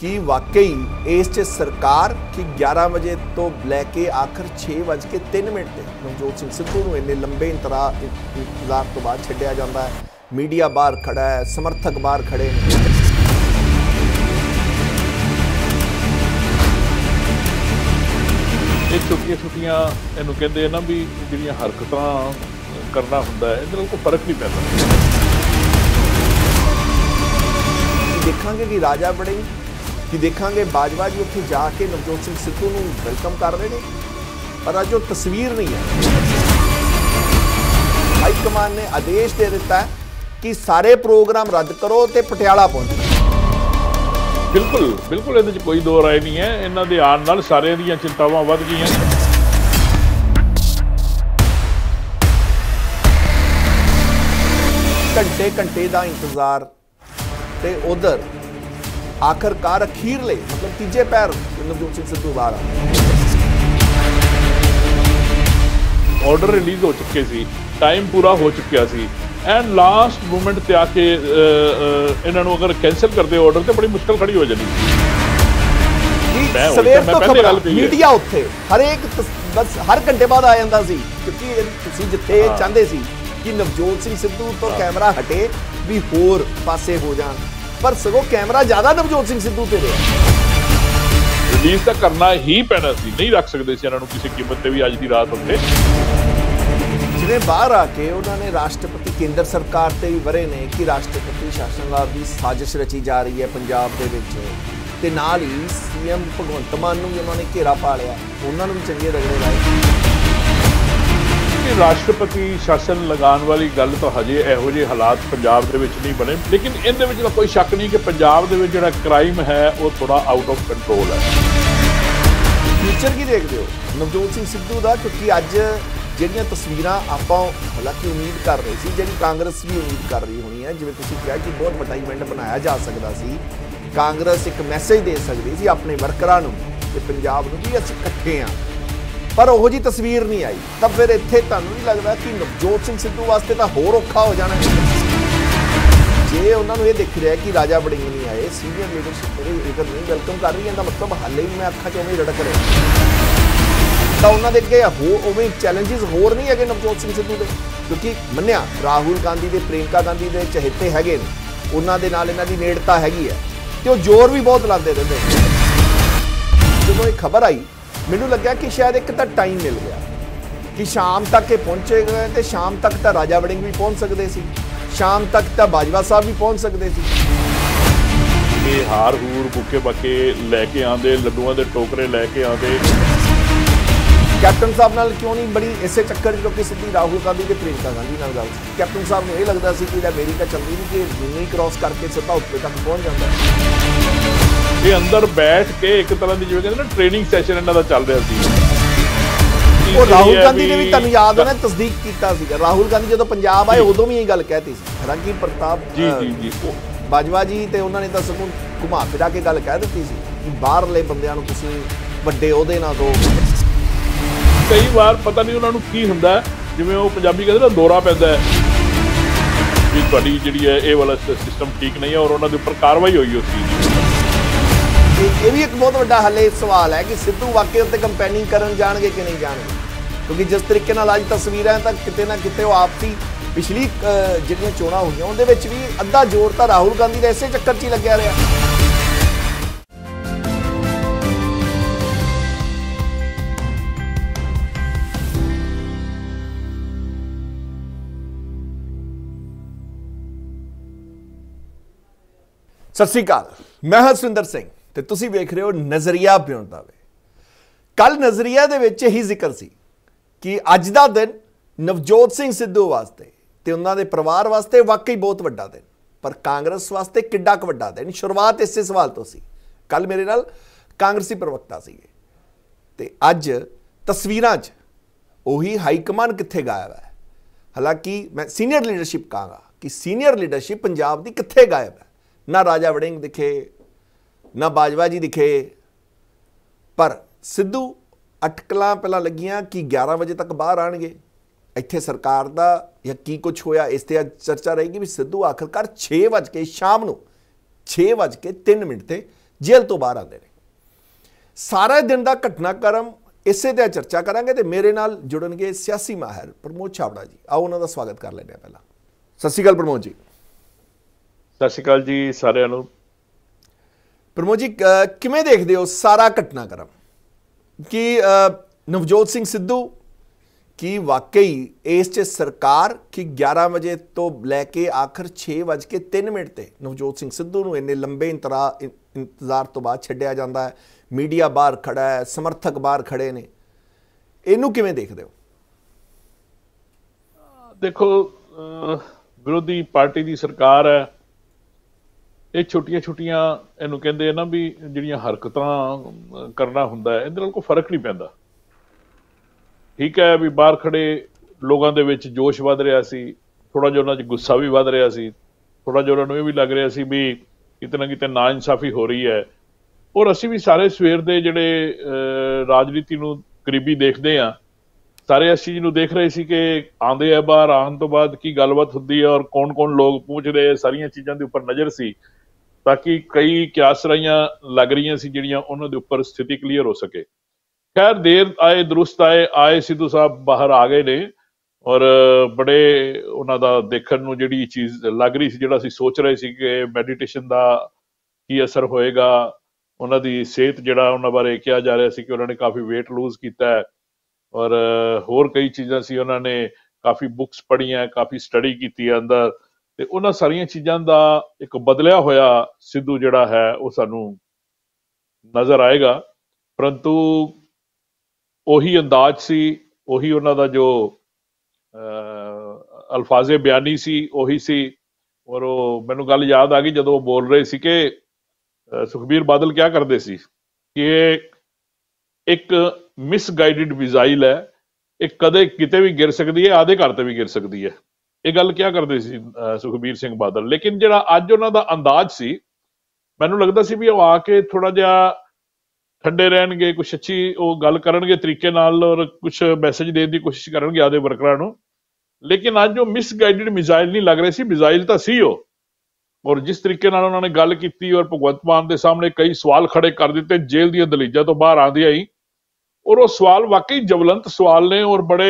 कि वाकई इस सरकार कि 11 बजे तो लैके आखिर 6:03 तक नवजोत सिंह सिद्धू को इन्ने लंबे इंतजार तो बाद छड्डिया जाता है। मीडिया बाहर खड़ा है, समर्थक बाहर खड़े हैं। एक छुट्टियां इन्हू कहते हैं ना भी जिहड़ियां हरकतां करना हुंदा है, इहदे नाल कोई फर्क नहीं पैंदा। देखांगे कि राजा वरिंग कि देखांगे बाजवा जी उत्थे जाके नवजोत सिंह सिद्धू को वेलकम कर रहे हैं, पर अज वो तस्वीर नहीं है। हाईकमान ने आदेश दे दिता है कि सारे प्रोग्राम रद्द करो तो पटियाला पहुंचो। बिल्कुल बिल्कुल ये कोई दो राय नहीं है, इन्हां दे आण नाल सारे दीयां चिंतावां वध गईयां। घंटे घंटे का इंतजार ते उधर आखिरकार अखीरले मतलब तीजे पैर नवजोत सिंह सिद्धू बाहर आ। ऑर्डर रिलीज हो चुके सी, टाइम पूरा हो चुका सी, एंड लास्ट मूमेंट ते आके इन्होंने अगर कैंसिल करते ऑर्डर तो बड़ी मुश्किल खड़ी हो जानी। मीडिया उत्थे हरेक बस हर घंटे बाद आ जाता सी, क्योंकि जिथे चाहते सी कि नवजोत सिंह सिद्धू तो कैमरा हटे भी होर पासे हो जाए, पर सगों कैमरा ज्यादा नवजोत सिंह सिद्धू पे रिलीज तो करना ही पैना सी, नहीं रख सकते किसी कीमत भी। अज की रात होते जिन्हें बाहर आके उन्होंने राष्ट्रपति केंद्र सरकार से भी वरे ने कि राष्ट्रपति शासन लाभ की साजिश रची जा रही है पंजाब के ते नाल ही सीएम भगवंत मान भी उन्होंने घेरा पा लिया, उन्होंने भी चंगे रगड़े लाए। राष्ट्रपति शासन लगाने वाली गल तो हजे इहो जे हालात पंजाब दे विच नहीं बने, लेकिन इहदे विच कोई शक नहीं कि पंजाब दे विच जिहड़ा क्राइम है वो थोड़ा आउट ऑफ कंट्रोल है। फ्यूचर की देखते हो नवजोत सिंह सिद्धू का, क्योंकि अज जिहड़ियां तस्वीरां आपां हालांकि उम्मीद कर रहे सी, जिहड़ी कांग्रेस भी उम्मीद कर रही होनी है, जिवें तुसीं कहा कि बहुत वड्डा इवेंट बनाया जा सकता सी, कांग्रेस एक मैसेज दे सकदी सी अपने वर्करां नूं ते पंजाब नूं कि असीं इकट्ठे हां, पर वो जी तस्वीर नहीं आई। तो फिर इत्थे तुहानूं नहीं लगता कि नवजोत सिंह सिद्धू वास्ते तो होर औखा हो जाना है? जे उन्होंने ये दिख रहा है कि राजा वड़िंग नहीं आए, सीनियर लीडरशिप लीडर नहीं वेलकम कर रही है, मतलब हाले भी मैं अखा चौमें रड़क रहा तो उन्होंने अगे हो चैलेंजिज होर नहीं है नवजोत सिंह सिद्धू के, क्योंकि मन्निया राहुल गांधी के प्रियंका गांधी के चहेते है, उन्होंने इन्हों की नेड़ता हैगी है तो जोर भी बहुत लाते रहते हैं। जो ये खबर आई मैनू लग्या कि शायद एक तो टाइम मिल गया कि शाम तक ये पहुंचे गए तो शाम तक तो राजा वड़िंग भी पहुंच सकते सी, शाम तक तो बाजवा साहब भी पहुंच सकते सी। ये हार हूर बुके बके लैके आते, लड्डुआ के टोकरे लैके आते कैप्टन साहब नाल क्यों नहीं बड़ी इसे चक्कर क्योंकि सीधी राहुल गांधी के प्रियंका गांधी नाल गल। कैप्टन साहब को यह लगता सी कि अमेरिका चलती नहीं कि दुनिया क्रॉस करके सीधा उत्तर तक पहुँच जाता है। ये अंदर बैठ के एक तरह की जिवें ना ट्रेनिंग सैशन इन्हां दा चल रहा सी। और राहुल गांधी ने भी तुहानूं याद है ना तस्दीक कीता सीगा, राहुल गांधी जदों पंजाब आए उदों भी यही गल कहती सी। हालांकि प्रताप जी बाजवा जी ते उन्होंने तो सगों घुमा फिरा के गल कह दी सी कि बाहरले बंदियां नूं तुसीं वड्डे ओहदे ना दो। कई बार पता नहीं उन्होंने की हुंदा जिवें वो पंजाबी कहते ना दौरा पैंदा भी तुहाडी जिहड़ी है ये वाला सिस्टम ठीक नहीं है, और उन्होंने उपर कार्रवाई होई उस चीज़ दी। ये भी एक बहुत बड़ा हाले सवाल है कि सिद्धू वाकई उत्ते कंपेनिंग करन जाणगे कि नहीं जाणगे, क्योंकि जिस तरीके नाल अज तस्वीरां तां किते ना किते वो आपसी पिछली जिहड़ियां चोणां होईयां उहदे विच भी अद्धा जोर तां राहुल गांधी दे इसे चक्कर 'च ही लग्गिया रिहा। सत श्री अकाल, मैं हरसविंदर सिंह ते तुसी वेख रहे हो नज़रिया प्यों दा वे। कल नज़रिया दे विच ही जिक्र सी कि अज दा दिन नवजोत सिंह सिद्धू वास्ते ते उन्हां दे परिवार वास्ते वाकई बहुत वड्डा दिन, पर कांग्रेस वास्ते किड्डा क वड्डा दिन? शुरुआत इसे सवाल तो सी। कल मेरे नाल कांग्रेसी प्रवक्ता सीगे ते अज तस्वीरां 'च उही हाईकमान कित्थे गायब है। हालांकि मैं सीनियर लीडरशिप कहांगा कि सीनियर लीडरशिप पंजाब दी कित्थे गायब है, ना राजा वड़िंग दिखे ना बाजवा जी दिखे, पर सिद्धू अटकलां पहलां लगियां कि 11 बजे तक बाहर आएंगे। इत्थे सरकार दा या की कुछ होया इस ते अज चर्चा रहेगी भी सिद्धू आखिरकार 6 बज के शाम नूं 6:03 ते ਜੇਲ੍ਹ ਤੋਂ ਬਾਹਰ ਆਉਂਦੇ ਨੇ। ਸਾਰਾ ਦਿਨ ਦਾ ਘਟਨਾਕ੍ਰਮ ਇਸੇ ਤੇ ਚਰਚਾ ਕਰਾਂਗੇ ਤੇ ਮੇਰੇ ਨਾਲ ਜੁੜਨਗੇ ਸਿਆਸੀ ਮਾਹਿਰ ਪ੍ਰਮੋਦ ਚਾਵਲਾ ਜੀ। ਆਓ ਉਹਨਾਂ ਦਾ ਸਵਾਗਤ ਕਰ ਲੈਂਦੇ ਆ। ਪਹਿਲਾਂ ਸਤਿ ਸ਼੍ਰੀ ਅਕਾਲ ਪ੍ਰਮੋਦ ਜੀ। ਸਤਿ ਸ਼੍ਰੀ ਅਕਾਲ ਜੀ ਸਾਰਿਆਂ ਨੂੰ। ਪ੍ਰਮੋਦ ਜੀ ਕਿਵੇਂ ਦੇਖਦੇ ਹੋ ਸਾਰਾ ਘਟਨਾਕ੍ਰਮ ਕਿ नवजोत सिंह सिद्धू की वाकई इस सरकार की 11 बजे तो लैके आखिर 6:03 से नवजोत सिंह सिद्धू को इन्ने लंबे इंतजार तो बाद छड्डिया जाता है। मीडिया बाहर खड़ा है, समर्थक बाहर खड़े ने, इनू किवें देखदे हो? देखो विरोधी पार्टी की सरकार है, ये छोटिया छोटिया इनू कहते ना भी जिहड़ियां हरकतां करना हुंदा है, इहदे नाल कोई फर्क नहीं पैंदा। ठीक है भी बाहर खड़े लोगों के जोश वध रहा सी, थोड़ा जिहा उन्हां 'च गुस्सा भी वध रहा सी, थोड़ा जिहा उन्हां नूं ये भी लग रहा सी भी किते ना किते नाइंसाफी हो रही है। और असी भी सारे सवेर दे जिहड़े राजनीति नूं करीबी देखदे आ, सारे इस चीज़ नूं देख रहे सी कि आंदे आ बाहर, आउण तों बाद की गलबात हुंदी है और कौन कौन लोग पहुंच रहे, सारियां चीज़ां दे उपर नज़र सी ताकि कई क्यासराइयां लग रही सी जिहड़ियां उन्हां दे उपर स्थिति क्लीयर हो सके। खैर देर आए दुरुस्त आए, आए सिद्धू साहब बाहर आ गए ने और बड़े उन्होंने दा देखण नूं जिहड़ी चीज़ लग रही सी, जिहड़ा असीं सोच रहे सी कि मैडिटेशन का की असर होएगा, उन्हों की सेहत जिहड़ा उन्होंने बारे कहा जा रहा सी कि उन्होंने काफ़ी वेट लूज किया है और होर कई चीज़ां सी, उन्होंने काफ़ी बुक्स पढ़ियां, काफ़ी स्टडी की अंदर, तो उन्होंने सारिया चीज़ां का एक बदलिया होया सिद्धू जिहड़ा है वह सानूं नज़र आएगा। परंतु ਉਹੀ अंदाज सी, ਉਹੀ ਉਹਨਾਂ ਦਾ जो अल्फाजे बयानी सी ਉਹੀ सी। और ਮੈਨੂੰ ਗੱਲ याद आ गई ਜਦੋਂ बोल रहे सी कि ਸੁਖਬੀਰ ਬਾਦਲ क्या करते सी कि एक मिसगाइडिड मिसाइल है, एक ਕਦੇ ਕਿਤੇ भी गिर सकती है, आधे घर से भी गिर सकती है। ये गल क्या करते सी ਸੁਖਬੀਰ ਸਿੰਘ ਬਾਦਲ। लेकिन ਜਿਹੜਾ ਅੱਜ ਉਹਨਾਂ ਦਾ अंदाज सी, ਮੈਨੂੰ लगता सी भी ਉਹ ਆ ਕੇ थोड़ा ਜਿਹਾ ठंडे रहनगे, कुछ अच्छी वो गल करनगे तरीके नाल और कुछ मैसेज देने की कोशिश करनगे आदे वर्करां नूं। लेकिन अज जो मिसगाइडिड मिसाइल नहीं लग रही सी, मिसाइल तां सी हो। और जिस तरीके नाल उन्होंने गल की और भगवंत मान के सामने कई सवाल खड़े कर दिते जेल दी दलीजां तो बाहर आंदियां ही, और वो सवाल वाकई जवलंत सवाल ने और बड़े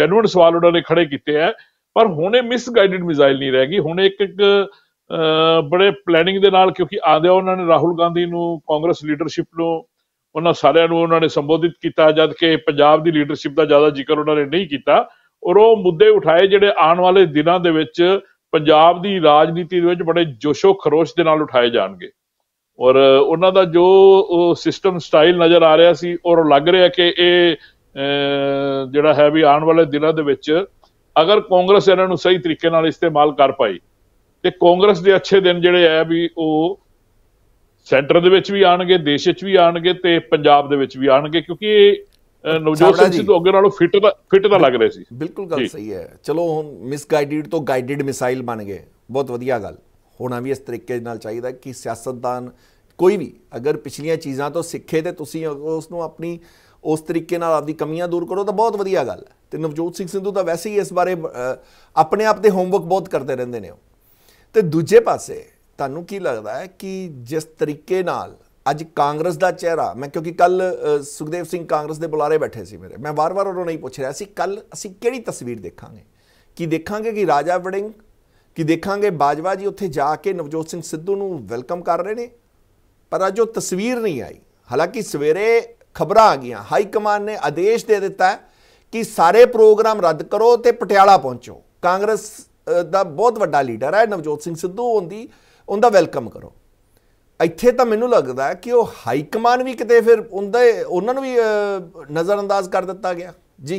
जैनुअन सवाल उन्होंने खड़े किए हैं। पर हुणे मिसगाइडिड मिसाइल नहीं रहेगी, हुणे एक बड़े प्लैनिंग दे नाल, क्योंकि आंदियां उन्होंने राहुल गांधी नूं, कांग्रेस लीडरशिप नूं, उन्होंने सारे उन्होंने संबोधित किया, जबकि पंजाब की लीडरशिप का ज्यादा जिक्र उन्होंने नहीं किया। और वो मुद्दे उठाए जिहड़े आने वाले दिनों के विच पंजाब की राजनीति बड़े जोशो खरोश के नाल उठाए जाएंगे। और उन्हों का जो सिस्टम स्टाइल नज़र आ रहा सी और लग रहा कि ये जिहड़ा है भी आने वाले दिनों के विच अगर कांग्रेस इन्हों सही तरीके नाल इस्तेमाल कर पाई तो कांग्रेस के अच्छे दिन जिहड़े है भी वो ਸੈਂਟਰ ਦੇ ਵਿੱਚ ਵੀ ਆਣਗੇ, ਦੇਸ਼ ਵਿੱਚ ਵੀ ਆਣਗੇ ਤੇ ਪੰਜਾਬ ਦੇ ਵਿੱਚ ਵੀ ਆਣਗੇ, ਕਿਉਂਕਿ ਨਵਜੋਤ ਸਿੰਘ ਸਿੱਧੂ ਅੱਗੇ ਨਾਲੋਂ ਫਿੱਟ ਦਾ ਲੱਗ ਰਿਹਾ ਸੀ। ਬਿਲਕੁਲ ਗੱਲ ਸਹੀ ਹੈ। ਚਲੋ ਹੁਣ ਮਿਸਗਾਈਡਡ ਤੋਂ ਗਾਈਡਡ ਮਿਸਾਈਲ ਬਣ ਗਏ, ਬਹੁਤ ਵਧੀਆ ਗੱਲ। ਹੋਣਾ ਵੀ ਇਸ ਤਰੀਕੇ ਨਾਲ ਚਾਹੀਦਾ ਕਿ ਸਿਆਸਤਦਾਨ ਕੋਈ ਵੀ ਅਗਰ ਪਿਛਲੀਆਂ ਚੀਜ਼ਾਂ ਤੋਂ ਸਿੱਖੇ ਤੇ ਤੁਸੀਂ ਉਸ ਨੂੰ ਆਪਣੀ ਉਸ ਤਰੀਕੇ ਨਾਲ ਆਪਦੀ ਕਮੀਆਂ ਦੂਰ ਕਰੋ ਤਾਂ ਬਹੁਤ ਵਧੀਆ ਗੱਲ ਹੈ। ਤੇ ਨਵਜੋਤ ਸਿੰਘ ਸਿੱਧੂ ਤਾਂ ਵੈਸੇ ਹੀ ਇਸ ਬਾਰੇ ਆਪਣੇ ਆਪ ਦੇ ਹੋਮਵਰਕ ਬਹੁਤ ਕਰਦੇ ਰਹਿੰਦੇ ਨੇ। ਤੇ ਦੂਜੇ ਪਾਸੇ ਤੁਹਾਨੂੰ ਕੀ ਲੱਗਦਾ ਹੈ कि जिस तरीके ਨਾਲ ਅੱਜ कांग्रेस का चेहरा, मैं क्योंकि कल सुखदेव सिंह कांग्रेस के बुलारे बैठे सी मेरे, मैं बार बार उन्होंने ही पूछ रहा सी कल ਅਸੀਂ ਕਿਹੜੀ तस्वीर देखांगे, कि देखांगे कि राजा वड़िंग, कि देखांगे बाजवा जी ਉੱਥੇ ਜਾ ਕੇ नवजोत सिंह सिद्धू ਨੂੰ ਵੈਲਕਮ कर रहे हैं, पर ਅੱਜ ਉਹ तस्वीर नहीं आई। हालांकि सवेरे खबर आ गई, हाई कमान ने आदेश दे ਦਿੱਤਾ कि सारे प्रोग्राम रद्द करो तो पटियाला पहुंचो, कांग्रेस का बहुत ਵੱਡਾ लीडर है नवजोत सिंह सिद्धू, ਉਹਦੀ उनका वैलकम करो। इत्थे तो मैनू लगता है कि वह हाईकमान भी किते फिर उन्होंने भी नज़रअंदाज कर दिता गया। जी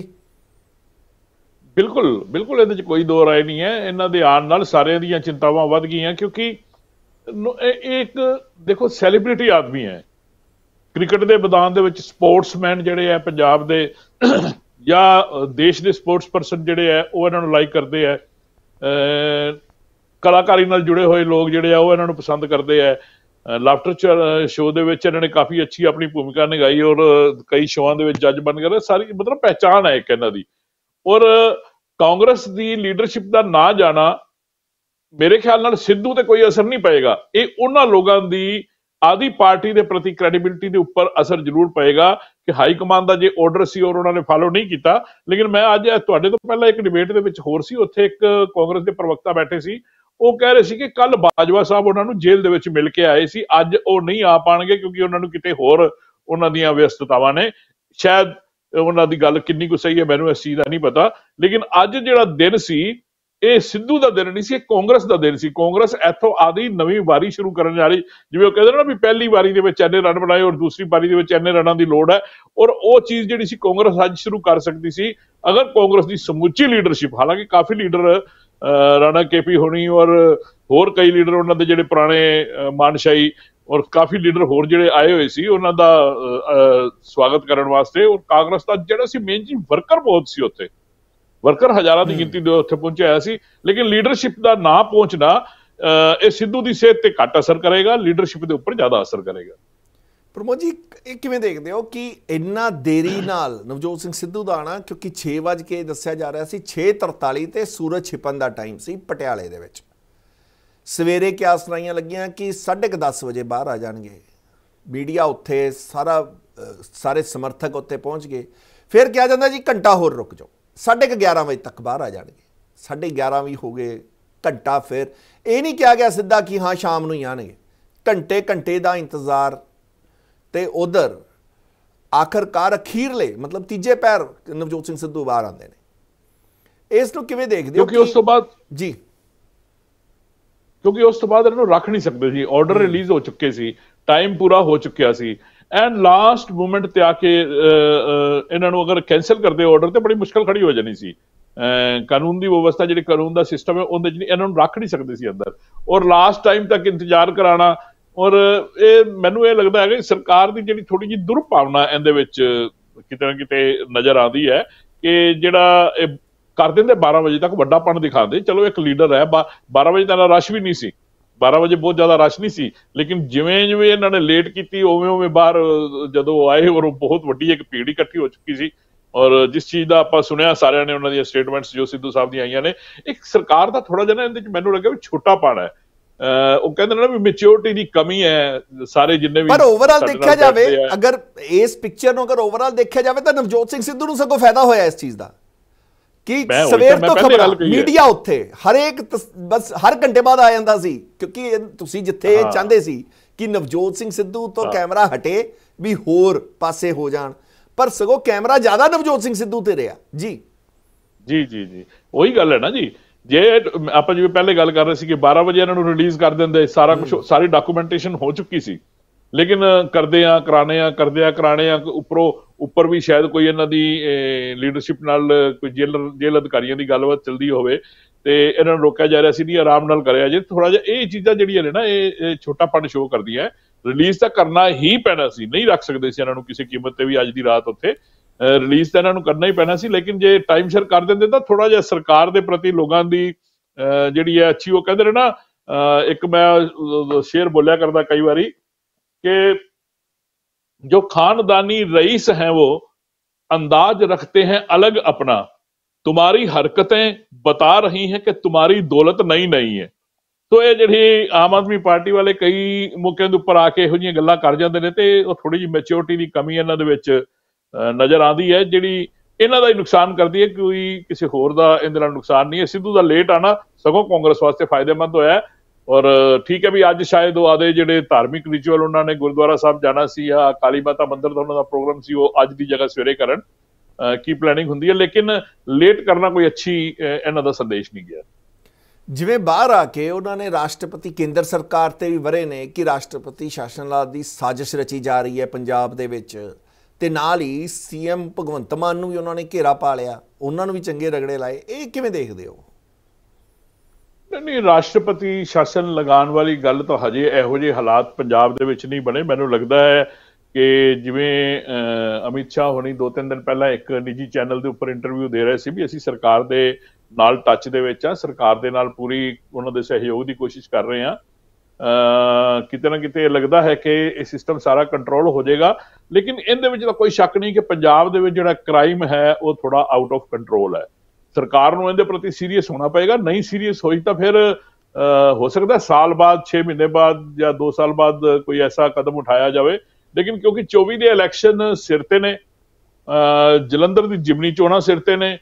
बिल्कुल बिल्कुल, इहदे च कोई दो राय नहीं है। इन्हां दे आण नाल सारे दीयां चिंतावां वध गईयां, क्योंकि एक देखो सैलीब्रिटी आदमी है, क्रिकेट के मैदान के विच स्पोर्ट्समैन जिहड़े है पंजाब दे या देश के स्पोर्ट्स परसन जिहड़े है वह इन्हां नूं लाइक करदे है, कलाकारी नाल जुड़े हुए लोग जिहड़े आ ओह इन्हां नूं पसंद करते हैं। लाफ्टर शो दे विच इन्हां ने काफ़ी अच्छी अपनी भूमिका निभाई और कई शोआं दे विच जज बन गए, सारी मतलब पहचान है एक इन्हां दी। और कांग्रेस की लीडरशिप का ना जाना मेरे ख्याल नाल सिद्धू ते कोई असर नहीं पएगा, ये उन्हां लोगों की आधी पार्टी के प्रति क्रेडिबिलिटी के उपर असर जरूर पेगा कि हाईकमान का जो ऑर्डर से और उन्होंने फॉलो नहीं किया। लेकिन मैं अज तुहाडे तो पहला एक डिबेट के होर सी, उत्थे एक कांग्रेस के प्रवक्ता बैठे सी, वो कह रहे थे कि कल बाजवा साहब उन्होंने जेल के मिल के आए सी, अज वो नहीं आ पाएंगे क्योंकि उन्होंने कितने होर उन्हों दी व्यस्ततावां ने। शायद उन्हों की गल कितनी कुछ सही है मैनूं इस चीज़ का नहीं पता, लेकिन अज जिहड़ा दिन सी ये सिद्धू का दिन नहीं सी, कांग्रेस का दिन सी। कांग्रेस इत्थों आदि नवीं वारी शुरू करने जा रही, जिवें वो कहते ना भी पहली वारी दे विच इन्ने रन बनाए और दूसरी वारी दे विच इन्ने रनां दी लोड़ है, और वो चीज़ जिहड़ी सी कांग्रेस अज शुरू कर सकती सी अगर कांग्रेस की समूची लीडरशिप, हालांकि काफ़ी लीडर राणा के पी होनी और होर कई लीडर उन्होंने जिहड़े पुराने मानशाही और काफ़ी लीडर होर जिहड़े आए हुए सी उन्हां दा स्वागत करन वास्ते, और कांग्रेस दा जिहड़ा सी मेन जी वर्कर बहुत सी, उत्थे वर्कर हज़ारां दी गिनती दे उत्थे पहुंचे आया सी, लेकिन लीडरशिप दा ना पहुंचना इह सिद्धू दी सेहत ते घट असर करेगा, लीडरशिप दे उपर ज़्यादा असर करेगा। प्रमोद जी ये किवें देखदे हो कि इन्ना देरी नाल नवजोत सिंह सिद्धू दा आना, क्योंकि 6 वजे दस्सिया जा रहा सी, 6:43 ते सूरज छिपण दा टाइम सी पटियाले दे विच, सवेरे क्या सुनाइयां लगियां कि 10:30 वजे बाहर आ जाएंगे, मीडिया उत्थे सारा सारे समर्थक उत्थे पहुँच गए, फिर क्या जाता जी घंटा होर रुक जाओ 11:30 वजे तक बाहर आ जाएंगे, 11:30 भी हो गए, घंटा, फिर ये नहीं कहा गया सीधा कि हाँ शाम को ही आएंगे, घंटे घंटे का इंतजार। तो उधर आखिरकार अखीरले मतलब तीजे पैर नवजोत सिंह सिद्धू बाहर आते हैं, इसनों किवें देखदे हो? क्योंकि उस तो बाद जी क्योंकि उस तो बाद इन्हों रख नहीं सकते जी, ऑर्डर रिलीज हो चुके सी, टाइम पूरा हो चुका सी, एंड लास्ट मूमेंट ते आके इन्हों अगर कैंसल करते ऑर्डर तो बड़ी मुश्किल खड़ी हो जानी सी। कानून की व्यवस्था जी, कानून का सिस्टम है उन्हें जी इन्हों रख नहीं सकते सी अंदर, और लास्ट टाइम तक इंतजार कराना, और ये मैनू ये लगता है कि सरकार की जी थोड़ी जी दुर्भावना इन्हें किते ना किते नज़र आती है कि जिहड़ा कर देंगे 12 वजे तक वड्डापन दिखाते, चलो एक लीडर है 12 वजे का रश भी नहीं सी, 12 वजे बहुत ज्यादा रश नहीं सी, लेकिन जिवें जिवें इन्होंने लेट की उवें उवें बाहर जदों आए और बहुत वड्डी एक भीड़ इकट्ठी हो चुकी सी, और जिस चीज़ का आपां सुनिया सारिआं ने उन्हां दी स्टेटमेंट्स जो सिद्धू साहब दी आईआं ने, एक सरकार दा थोड़ा जिहा इहदे च मैनूं लग्गिआ भी छोटापन है, ਉਹ ਕਹਿੰਦੇ ਨੇ ਨਾ ਵੀ ਮੈਚਿਓਰਟੀ ਦੀ ਕਮੀ ਹੈ ਸਾਰੇ ਜਿੰਨੇ ਵੀ। ਪਰ ਓਵਰਆਲ ਦੇਖਿਆ ਜਾਵੇ ਅਗਰ ਇਸ ਪਿਕਚਰ ਨੂੰ ਅਗਰ ਓਵਰਆਲ ਦੇਖਿਆ ਜਾਵੇ ਤਾਂ ਨਵਜੋਤ ਸਿੰਘ ਸਿੱਧੂ ਨੂੰ ਸਗੋਂ ਫਾਇਦਾ ਹੋਇਆ ਇਸ ਚੀਜ਼ ਦਾ ਕਿ ਸਵੇਰ ਤੋਂ ਖਬਰਾਂ ਮੀਡੀਆ ਉੱਥੇ ਹਰੇਕ ਬਸ ਹਰ ਘੰਟੇ ਬਾਅਦ ਆ ਜਾਂਦਾ ਸੀ, ਕਿਉਂਕਿ ਤੁਸੀਂ ਜਿੱਥੇ ਚਾਹੁੰਦੇ ਸੀ ਕਿ ਨਵਜੋਤ ਸਿੰਘ ਸਿੱਧੂ ਤੋਂ ਕੈਮਰਾ ਹਟੇ ਵੀ ਹੋਰ ਪਾਸੇ ਹੋ ਜਾਣ, ਪਰ ਸਗੋਂ ਕੈਮਰਾ ਜ਼ਿਆਦਾ ਨਵਜੋਤ ਸਿੰਘ ਸਿੱਧੂ ਤੇ ਰਿਹਾ। ਜੀ ਜੀ ਜੀ ਜੀ ਉਹੀ ਗੱਲ ਹੈ ਨਾ ਜੀ, जे आप जिवें पहले गल कर रहे थे कि 12 वजे इन्हों रिलीज कर देंगे, सारा कुछ सारी डॉक्यूमेंटेशन हो चुकी सी, लेकिन करदे आ कराने उपरों उपर भी शायद कोई इन्हां दी लीडरशिप नाल कोई जेल अधिकारियों की गलबात चलती होवे ते इन्हां नूं रोकिया जा रहा सी, आराम नाल करिया जे, थोड़ा जिहा ये चीज़ां जिहड़ियां ने ना ये छोटापन शो करदियां, रिलीज तां करना ही पैना सी, नहीं रख सकदे सी इन्हां नूं किसी कीमत ते भी अज दी रात उत्थे रिलीज तो इन्हों करना ही पैना सी, लेकिन जे टाइम शेयर कर देंगे तो थोड़ा जहा सरकार के प्रति लोगों की जी है अच्छी, वो कहते हैं ना एक मैं शेयर बोलिया करता कई बारी कि जो खानदानी रईस हैं वो अंदाज रखते हैं अलग अपना, तुम्हारी हरकतें बता रही हैं कि तुम्हारी दौलत नई नहीं है। तो ये जी आम आदमी पार्टी वाले कई मौकों के उपर आके यहो जी गल्लां कर जाते हैं, तो थोड़ी जी मैच्योरिटी की कमी इन्होंने नज़र आती है जिहड़ी इन्हां दा ही नुकसान करती है, कोई किसी होर दा इहदे नाल नुकसान नहीं है। सिद्धू दा लेट आना सगों कांग्रेस वास्ते फायदेमंद होया, और ठीक है भी अज शायद वो आदे जिहड़े धार्मिक रिचुअल उन्होंने गुरुद्वारा साहब जाना सी या काली माता मंदिर दा उन्होंने प्रोग्राम सी वो अज दी जगह सवेरे करन की प्लैनिंग हुंदी है, लेकिन लेट करना कोई अच्छी इन्हां दा संदेश नहीं गया। जिवें बाहर आके उन्होंने राष्ट्रपति केंद्र सरकार ते भी वरे ने कि राष्ट्रपति शासन ला दी साजिश रची जा रही है पंजाब दे विच, ते नाल ही सीएम भगवंत मान नूं भी उन्होंने घेरा पा लिया, उन्होंने भी चंगे रगड़े लाए, ये किवें देखदे हो? नहीं, राष्ट्रपति शासन लगाण वाली गल तो हजे इहो जिहे हालात पंजाब दे विच नहीं बने। मैनूं लगदा है कि जिवें अमित शाह होनी 2-3 दिन पहला एक निजी चैनल दे उपर इंटरव्यू दे रहे सी भी असीं सरकार दे नाल टच दे विच आ, सरकार दे नाल पूरी उन्हां दे सहयोग की कोशिश कर रहे हैं, किते ना किते लगता है कि यह सिस्टम सारा कंट्रोल हो जाएगा, लेकिन इन दे कोई शक नहीं कि पंजाब दे जिहड़ा क्राइम है वो थोड़ा आउट ऑफ कंट्रोल है। सरकार नूं इहदे प्रति सीरीयस होना पएगा, नहीं सीरीयस होई तो फिर हो सकता है साल बाद, 6 महीने बाद या 2 साल बाद कोई ऐसा कदम उठाया जाए, लेकिन क्योंकि 24 ਦੇ ਇਲੈਕਸ਼ਨ ਸਿਰ ਤੇ ਨੇ, ਜਲੰਧਰ ਦੀ ਜਿਮਨੀ ਚੋਣਾਂ ਸਿਰ ਤੇ ਨੇ,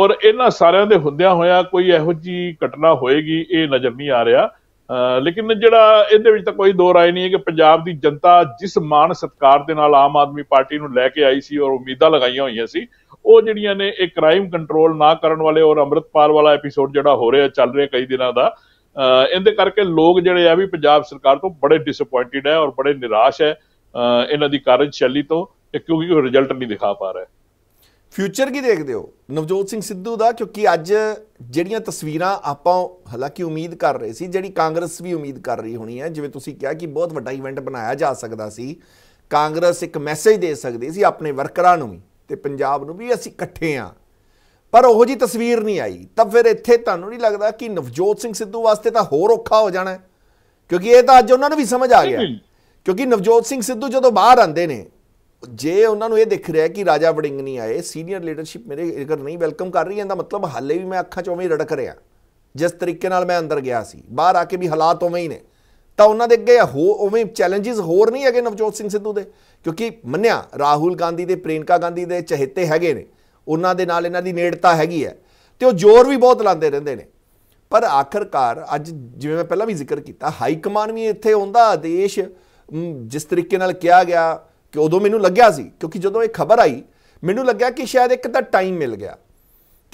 ਔਰ ਇਹਨਾਂ ਸਾਰਿਆਂ ਦੇ ਹੁੰਦਿਆਂ ਹੋਇਆ ਕੋਈ ਇਹੋ ਜਿਹੀ ਘਟਨਾ ਹੋਏਗੀ ਇਹ ਨਜ਼ਰ ਨਹੀਂ ਆ ਰਿਹਾ। लेकिन ਜਿਹੜਾ ਇਹਦੇ ਵਿੱਚ ਤਾਂ कोई दो राय नहीं है कि पंजाब की जनता जिस मान सत्कार के नाल आम आदमी पार्टी ਨੂੰ ਲੈ ਕੇ आई सी और उम्मीदा लगाईया हुई सी, ਉਹ ਜਿਹੜੀਆਂ ਨੇ ਇਹ क्राइम कंट्रोल ना करने वाले और अमृतपाल वाला एपीसोड ਜਿਹੜਾ हो रहा चल रहा कई दिनों का, ਇਹਦੇ ਕਰਕੇ लोग ਜਿਹੜੇ ਆ ਵੀ ਪੰਜਾਬ ਸਰਕਾਰ ਤੋਂ बड़े डिसअपॉइंटेड है और बड़े निराश है ਇਹਨਾਂ ਦੀ ਕਾਰਜਸ਼ੈਲੀ ਤੋਂ, क्योंकि वो रिजल्ट नहीं दिखा पा रहा है। फ्यूचर की देखते हो नवजोत सिंह सिद्धू का, क्योंकि अज ਜਿਹੜੀਆਂ ਤਸਵੀਰਾਂ ਆਪਾਂ हालांकि उम्मीद कर रहे सी, ਜਿਹੜੀ कांग्रेस भी उम्मीद कर रही होनी है, जिवें तुसीं कहा कि बहुत ਵੱਡਾ इवेंट बनाया जा सकता सी, कांग्रेस एक मैसेज दे सकती सी अपने वर्करां नूं भी ते पंजाब नूं भी असीं इकट्ठे हाँ, पर उहो जी तस्वीर नहीं आई। तो फिर इत्थे तुहानूं नहीं लगता कि नवजोत सिंह सिद्धू वास्ते तां होर औखा हो जाना है, क्योंकि ये तो अज उन्हां नूं भी समझ आ गया, क्योंकि नवजोत सिंह सिद्धू जदों बाहर आते हैं जे उन्होंने ये दिख रहा है कि राजा वड़िंग नहीं आए, सीनियर लीडरशिप मेरे अगर नहीं वेलकम कर रही है, मतलब हाले भी मैं अखा चौवें रड़क रहा, जिस तरीके नाल मैं अंदर गया सी, बाहर आके भी हालात उवें ही ने, तो उन्होंने अगे हो उवें चैलेंजिज होर नहीं है नवजोत सिंह सिद्धू के, क्योंकि मन्निया राहुल गांधी के प्रियंका गांधी के चहेते हैगे ने, उन्होंने नाल इन्हां दी नेड़ता हैगी है, तो जोर भी बहुत लाते रहते हैं, पर आखिरकार अज जिवें मैं पहला भी जिक्र किया हाईकमान भी इत्थे उन्दा आदेश जिस तरीके नाल किया गया कि उदों मैनूं लग्या सी, क्योंकि जदों ये खबर आई मैनूं लग्या कि शायद एक तो टाइम मिल गया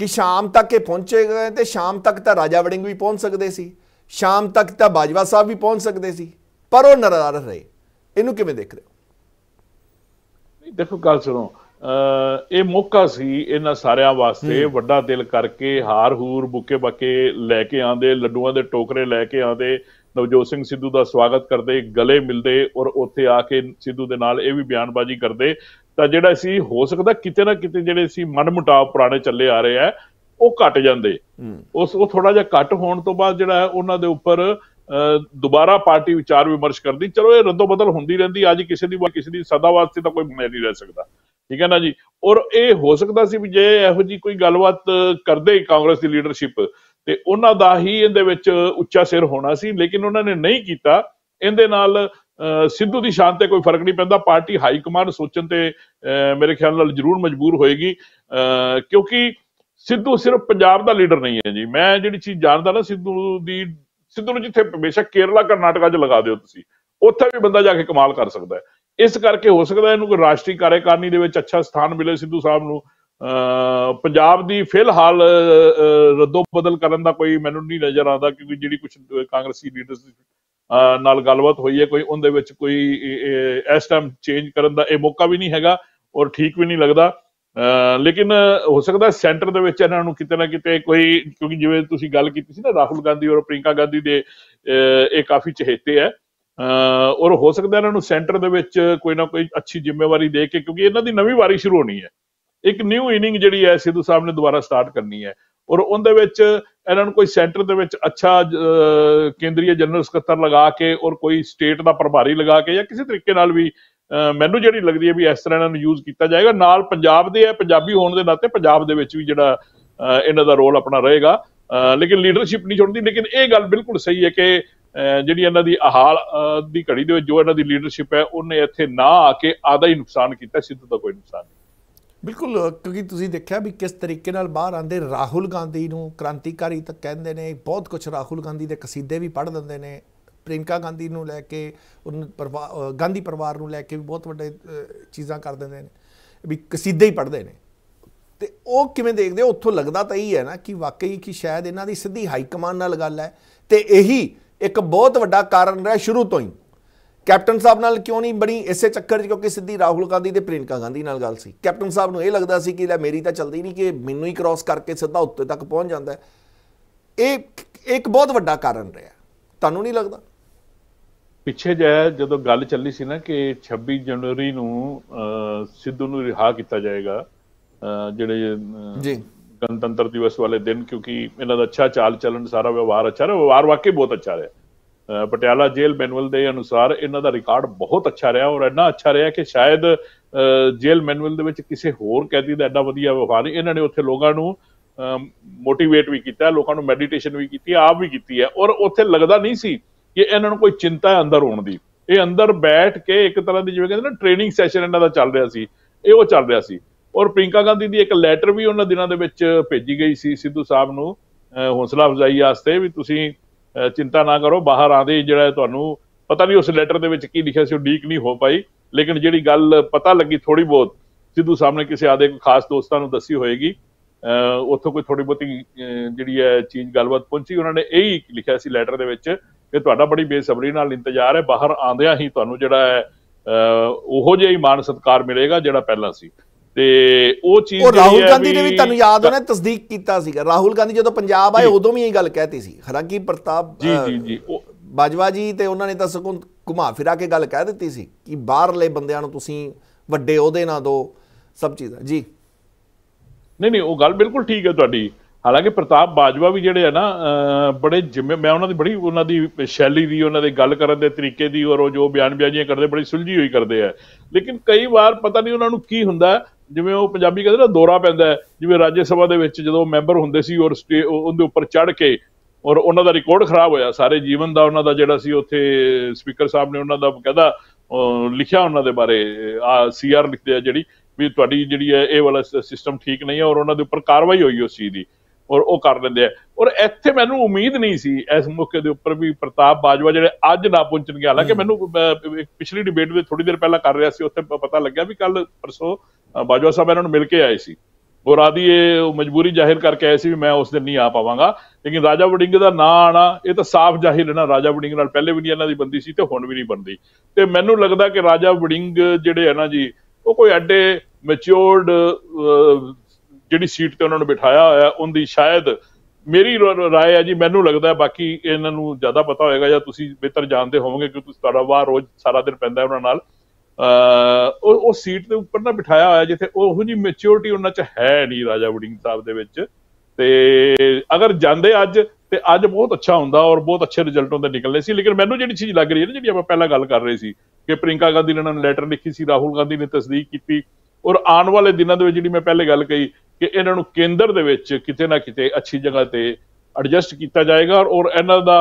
कि शाम तक ये पहुँचे गए, तो शाम तक तो राजा वड़िंग भी पहुँच सकते सी, शाम तक तो बाजवा साहब भी पहुँच सकते सी, पर वह नाराज़ रहे। इनू किवें देख रहे हो? देखो गल सुनो, ये मौका सी इन्हां सारियां वास्ते, वड्डा दिल करके हार हूर बुके बाके लैके आंदे, लड्डूआं दे टोकरे लैके आंदे, नवजोत सिंह सिद्धू का स्वागत करते, गले मिलते और उत्थे आके सिद्धू दे नाल भी बयानबाजी करते, तो जिहड़ा सी हो सकदा किते ना किते जिहड़े सी मनमुटाव पुराने चले आ रहे हैं वह घट जाते, उस थोड़ा जिहा घट होने तो बाद जिहड़ा है उन्हां दे उपर दोबारा पार्टी विचार विमर्श करती। चलो ये रद्दो बदल होंदी रहिंदी, अज किसी दी सदा वास्ते तां कोई नहीं रह सकता, ठीक है ना जी। और ये हो सकता सी भी जे इहो जी कोई गलबात करदे कांग्रेस की लीडरशिप ते उन्हां दा ही इहदे विच उच्चा सिर होना सी, लेकिन उन्होंने नहीं किया, इहदे नाल सिद्धू की शान ते कोई फर्क नहीं पैंदा, पार्टी हाईकमान सोचण ते मेरे ख्याल नाल जरूर मजबूर होएगी, क्योंकि सिद्धू सिर्फ पंजाब का लीडर नहीं है जी। मैं जिहड़ी चीज़ जानदा ना सिद्धू नूं जिथे हमेशा केरला करनाटका च लगा दिओ तुसीं, उत्थे भी बंदा जाके कमाल कर सकता है, इस करके हो सकता है इन्हूं कोई राष्ट्रीय कार्यकारिणी दे विच अच्छा स्थान मिले सिद्धू साहब नूं। पंजाब दी फिलहाल रद्दो बदल करन दा कोई मैनूं नहीं नज़र आंदा, क्योंकि जिहड़ी कुछ कांग्रेसी लीडर्स नाल गलबात होई है कोई उहदे विच कोई इस टाइम चेंज करन दा ये मौका भी नहीं हैगा और ठीक भी नहीं लगदा। लेकिन हो सकता है सेंटर दे विच इन्हां नूं किते ना किते कोई, क्योंकि जिवें तुसीं गल कीती सी ना राहुल गांधी और प्रियंका गांधी दे ये काफ़ी चहेते है, और हो सकता इन्हां नूं सेंटर दे विच कोई ना कोई अच्छी जिम्मेवारी दे के, क्योंकि इन्हां दी नवीं वारी शुरू होनी है, एक न्यू इनिंग जिहड़ी है सिद्धू साहब ने दोबारा स्टार्ट करनी है, और उहदे विच इन्हां नूं कोई सेंटर दे विच अच्छा केंद्रीय जनरल सकत्तर लगा के और कोई स्टेट का प्रभारी लगा के या किसी तरीके नाल भी मैनूं जिहड़ी लगदी है भी इस तरह इन्हां नूं यूज़ कीता जाएगा। नाल पंजाब दे है, पंजाबी होण दे नाते पंजाब दे विच भी जिहड़ा इन्हां दा रोल अपना रहेगा, लेकिन लीडरशिप नहीं छोड़दी। लेकिन ये गल बिल्कुल सही है कि जिहड़ी इन्हां दी हाल दी घड़ी दे विच जो इन्हां दी लीडरशिप है उहने इत्थे ना आके आधा ही नुकसान कीता, सिद्धू दा कोई नुकसान नहीं। बिल्कुल, क्योंकि तुसीं देखिया भी किस तरीके नाल बाहर आंदे, राहुल गांधी नूं क्रांतिकारी तक कहंदे ने, बहुत कुछ राहुल गांधी दे कसीदे भी पढ़ लेंदे ने, प्रियंका गांधी नूं लैके गांधी परिवार नूं लैके भी बहुत वड्डे चीज़ां कर देंदे ने, भी कसीदे ही पढ़दे ने, ते ओह किवें देखदे हो? उत्थों लगदा तां इह है ना कि वाकई कि शायद इन्हां दी सीधी हाईकमान नाल गल है, ते यही एक बहुत वड्डा कारण रहा शुरू तो ही। कैप्टन साहब नाल क्यों नहीं बनी इसे चक्कर, क्योंकि सीधी राहुल गांधी ते प्रियंका गांधी नाल गल सी। कैप्टन साहब नूं यह लगता सी कि मेरी तो चलती नहीं कि मैनू ही क्रॉस करके सीधा उत्ते तक पहुँच जाता है, एक बहुत वड्डा कारण रहा। तुहानूं नहीं लगता? पिछे जाए जदों गल चली सी ना कि 26 जनवरी नूं सिद्धू नूं रिहा किया जाएगा, जिहड़े गणतंत्र दिवस वाले दिन, क्योंकि इन्हां दा अच्छा चाल चलन सारा व्यवहार अच्छा रहा, व्यवहार वाकई बहुत अच्छा रहा। पटियाला जेल मैनुअल के अनुसार इन्हां दा रिकॉर्ड बहुत अच्छा रहा, और इन्ना अच्छा रहा कि शायद जेल मैनुअल दे विच किसी होर कैदी दा इन्ना वधिया व्यवहार, इन्होंने उत्थे लोगों नूं मोटिवेट भी किया, लोगों को मैडिटेशन भी की, आप भी की है। और उत्थे लगता नहीं सी कि इन्हां नूं कोई चिंता है अंदर होने की। ये अंदर बैठ के एक तरह की जिवें कहंदे ना ट्रेनिंग सैशन इन्हां दा चल रहा सी, ये चल रहा सी। और प्रियंका गांधी की एक लैटर भी उन्होंने दिनों दे विच भेजी गई सी सिद्धू साहब नूं हौसला अफजाई वास्ते भी तुसीं चिंता ना करो, बाहर आते ही जिहड़ा तुहानूं पता नहीं उस लैटर दे विच की लिखिया सी, लीक नहीं हो पाई, लेकिन जिहड़ी गल पता लगी थोड़ी बहुत सिद्धू साहब ने किसी आदे खास दोस्तां नूं दसी होएगी, उत्थों कोई थोड़ी बहुती जिहड़ी है चीज गलबात पहुंची। उन्होंने यही लिखिया सी लैटर दे विच कि तुहाडा बड़ी बेसब्री नाल इंतजार है, बाहर आंदिया ही तुहानूं जिहड़ा है ओहो जिहा ही मान सत्कार मिलेगा जिहड़ा पहला सी। राहुल गांधी ने भी तुहानूं याद होना तस्दीक कीता सीगा। राहुल गांधी जदों पंजाब आए उदों भी यही गल कहती सी, हालांकि प्रताप जी बाजवा जी ते उन्होंने तो सगों घुमा फिरा के गल कह दी सी कि बाहरले बंदियां नूं तुसीं वड्डे ओहदे ना दो सब चीज़ जी। नहीं वो गल बिल्कुल ठीक है तुहाडी। हालांकि प्रताप बाजवा भी जिहड़े है ना बड़े जिम्मे मैं उन्होंने बड़ी उन्होंने शैली की उन्होंने गल करन दे तरीके की और जो बयान बयाजियां करते बड़ी सुलझी हुई करते हैं, लेकिन कई बार पता नहीं उन्होंने की हुंदा जिवें वो पंजाबी कहते ना दौरा पैंदा है। जिवें राज्य सभा दे विच जदों मैंबर हुंदे सी और उहदे उपर चढ़ के और उन्हों का रिकॉर्ड खराब होया सारे जीवन का, उन्हों का जोड़ा सी उत्थे स्पीकर साहब ने उन्हों का कहदा लिखिया उन्होंने बारे CR लिखते हैं जी भी तुहाडी जिहड़ी है ये वाला सिस्टम ठीक नहीं है और उन्होंने उपर कार्रवाई हुई उस चीज़ की और वो कर लेंदे है। और इत्थे मैनूं उम्मीद नहीं सी इस मौके के उपर भी प्रताप बाजवा जिहड़े अज ना पहुंचणगे। हालांकि मैनूं पिछली डिबेट में थोड़ी देर पहला कर रहा सी उत्थे पता लग्या भी कल परसों बाजवा साहब इन्हां नूं मिल के आए सी और आदि ये मजबूरी जाहिर करके आए थे भी मैं उस दिन नहीं आ पावांगा, लेकिन राजा वड़िंग का ना आना ये तो साफ जाहिर है ना। राजा वड़िंग नाल पहले भी नहीं इन्हां दी बनदी सी ते हुण भी नहीं बनदी। तो मैनूं लगदा कि राजा वड़िंग जिहड़े है ना जी वो कोई एडे मैच्योर्ड जिहड़ी सीट ते उन्हां नूं बिठाया होया उनकी शायद मेरी राय है जी, मैनूं लगदा बाकी इन्हां नूं ज़्यादा पता होएगा जां तुसीं बेहतर जानते होवोगे क्योंकि तुहाडा वाह रोज सारा दिन पैंदा उन्हां नाल। उस सीट के उपर ना बिठाया होया जिथे ओहो जी मैच्योरिटी उन्हां च है नहीं राजा वड़िंग साहब दे विच। ते अगर जांदे अज बहुत अच्छा हुंदा और बहुत अच्छे रिजल्ट उन्हां दे निकलने सी। लेकिन मैनूं जिहड़ी चीज़ लग रही है ना जिहड़ी आपां पहला गल कर रहे सी कि प्रियंका गांधी ने उन्हां नूं लैटर लिखी सी, राहुल गांधी ने तस्दीक कीती और आने वाले दिनों दे जिहड़ी मैं पहले गल कही कि इन्हां नूं केंद्र दे विच किते ना किते अच्छी जगह ते एडजस्ट किया जाएगा और इन्हां दा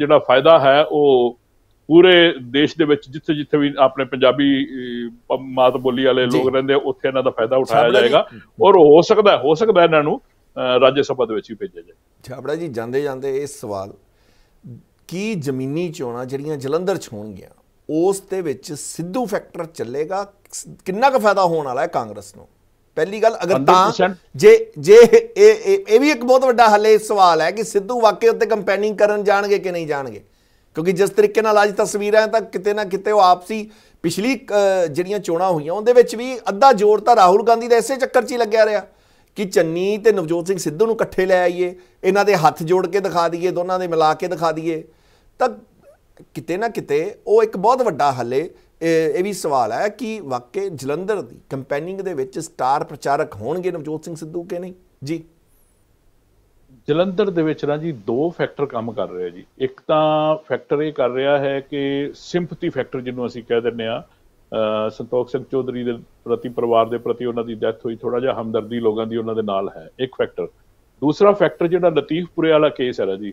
जिहड़ा फायदा है वह पूरे देश दे विच जिथे जिथे भी अपने पंजाबी मात बोली वाले लोग रहिंदे उत्थे इन्हां दा फायदा उठाया जाएगा और हो सकदा है इन्हां नूं राज्य सभा दे विच भी भेजिया जाए। छाबड़ा जी जांदे जांदे इस सवाल की जमीनी चोणां जिहड़ियां जलंधर च होणगीआं उस दे विच सिद्धू फैक्टर चलेगा, कितना का फायदा होने वाला है कांग्रेस नूं? पहली गल अगर तां जे ये भी एक बहुत वड्डा हले सवाल है कि सिद्धू वाकई उत्ते कंपेनिंग करन जाणगे कि नहीं जाणगे, क्योंकि जिस तरीके आज तस्वीर है तो कितने ना कितने आपसी पिछली जिहड़ियां चोणां होईयां उहदे विच भी अद्धा जोर तो राहुल गांधी का इसे चक्कर 'च ही लग्या रहा कि चन्नी ते नवजोत सिंह सिद्धू नूं इकट्ठे लै आईए, इन्हां दे हथ जोड़ के दिखा दईए, दोनों दे मिला के दिखा दईए। तो कितने ना कितने वो एक बहुत वड्डा हले ये भी सवाल है कि वाकई जलंधर की कंपेनिंग दे विच स्टार प्रचारक होणगे नवजोत सिंह सिद्धू के नहीं? जी जलंधर दे विच ना जी दो फैक्टर काम कर रहे हैं जी। एक तो फैक्टर ये कर रहा है कि सिंपथी फैक्टर जिन्हों असीं कह दिंदे आ संतोख सिंह चौधरी दे प्रति परिवार दे प्रति उन्हां दी डैथ हुई, थोड़ा जिहा हमदर्दी लोगों की उन्हां दे नाल है एक फैक्टर। दूसरा फैक्टर जिहड़ा लतीफपुरे वाला केस है ना जी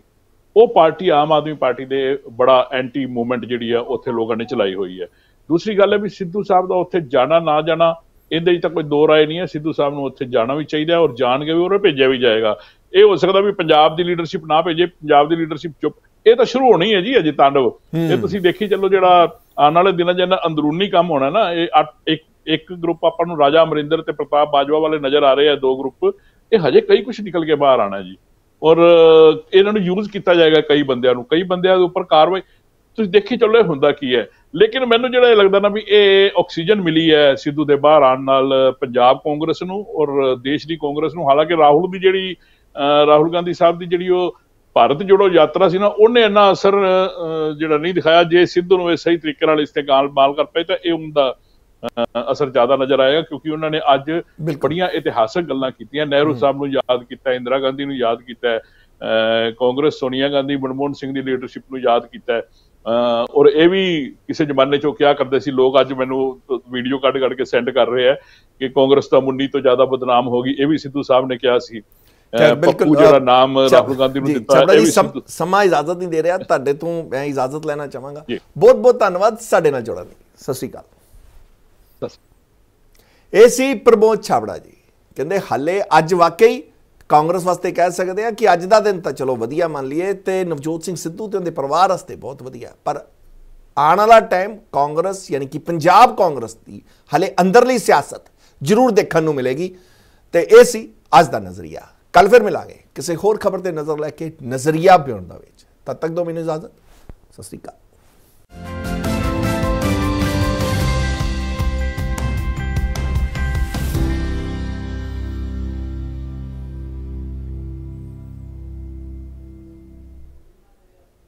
वो पार्टी आम आदमी पार्टी दे बड़ा एंटी मूवमेंट जिहड़ी है उत्थे लोगों ने चलाई हुई है। दूसरी गल है भी सिद्धू साहब दा उत्थे जाना ना जाना इहदे च तां कोई दो राय नहीं है, सिद्धू साहब नूं उत्थे जाना भी चाहिए और जाण के भी उहनूं भेजिया भी जाएगा। यह हो सकता भी पंजाब की लीडरशिप ना भेजे, पंजाब की लीडरशिप चुप, यह तो शुरू होनी है जी अजे तांडव। यह तुसीं देखी चलो जिहड़ा आने वाले दिनों जिहड़ा अंदरूनी काम होना ना एक ग्रुप आपां नूं राजा अमरिंदर ते प्रताप बाजवा वाले नजर आ रहे हैं, दो ग्रुप ये हजे कई कुछ निकल के बाहर आना जी और इन्हां नूं यूज किया जाएगा कई बंदियां दे उपर कार्रवाई तुसीं देखी चलो यह हुंदा की है। लेकिन मैनूं जिहड़ा लगदा ना भी यह ऑक्सीजन मिली है सिद्धू दे बाहर आउण नाल पंजाब कांग्रेस नूं और देश दी कांग्रेस नूं। हालांकि राहुल दी जिहड़ी राहुल गांधी साहब की जिहड़ी भारत जोड़ो यात्रा सी ना उन्हें इन्ना असर जिहड़ा नहीं दिखाया, जे सिद्धू नूं सही तरीके नाल इस्तेमाल कर पाए तो यह उनका असर ज्यादा नजर आएगा क्योंकि उन्होंने अज बड़िया इतिहासक गल्लां कीतियां। नेहरू साहब नूं याद किया, इंदिरा गांधी नूं याद किया, कांग्रेस सोनिया गांधी मनमोहन सिंह की लीडरशिप नूं याद किया और यह भी किसी जमाने चो क्या करते सी लोग अज मैनूं वीडियो कढ़ के सेंड कर रहे हैं कि कांग्रेस तो मुन्नी तो ज्यादा बदनाम होगी, यह भी सिद्धू साहब ने कहा सी। पप्पू जो नाम राहुल गांधी ਨੂੰ ਦਿੱਤਾ ਹੈ। ਸਮਾਂ ਇਜਾਜ਼ਤ ਨਹੀਂ ਦੇ ਰਿਹਾ, ਤੁਹਾਡੇ ਤੋਂ ਮੈਂ ਇਜਾਜ਼ਤ ਲੈਣਾ ਚਾਹਾਂਗਾ। ਬਹੁਤ ਬਹੁਤ ਧੰਨਵਾਦ ਸਾਡੇ ਨਾਲ ਜੁੜਨ ਲਈ। ਸਤਿ ਸ਼੍ਰੀ ਅਕਾਲ। ਇਹ ਸੀ ਪ੍ਰਮੋਦ ਛਾਬੜਾ ਜੀ, ਕਹਿੰਦੇ ਹਾਲੇ ਅੱਜ ਵਾਕਈ कांग्रेस वास्ते कह सकते हैं कि अज का दिन तो चलो वधिया मान लीए तो नवजोत सिंह सिद्धू तो उनके परिवार वास्ते बहुत वधिया, पर आने वाला टाइम कांग्रेस यानी कि पंजाब कांग्रेस की हले अंदरली सियासत जरूर देखने को मिलेगी। तो यह सी अज का नज़रिया। कल फिर मिलांगे किसी होर खबर से नज़र लैके नज़रिया ब्याउण दा विच। तद तक दो मैनूं इजाजत। सत श्री अकाल।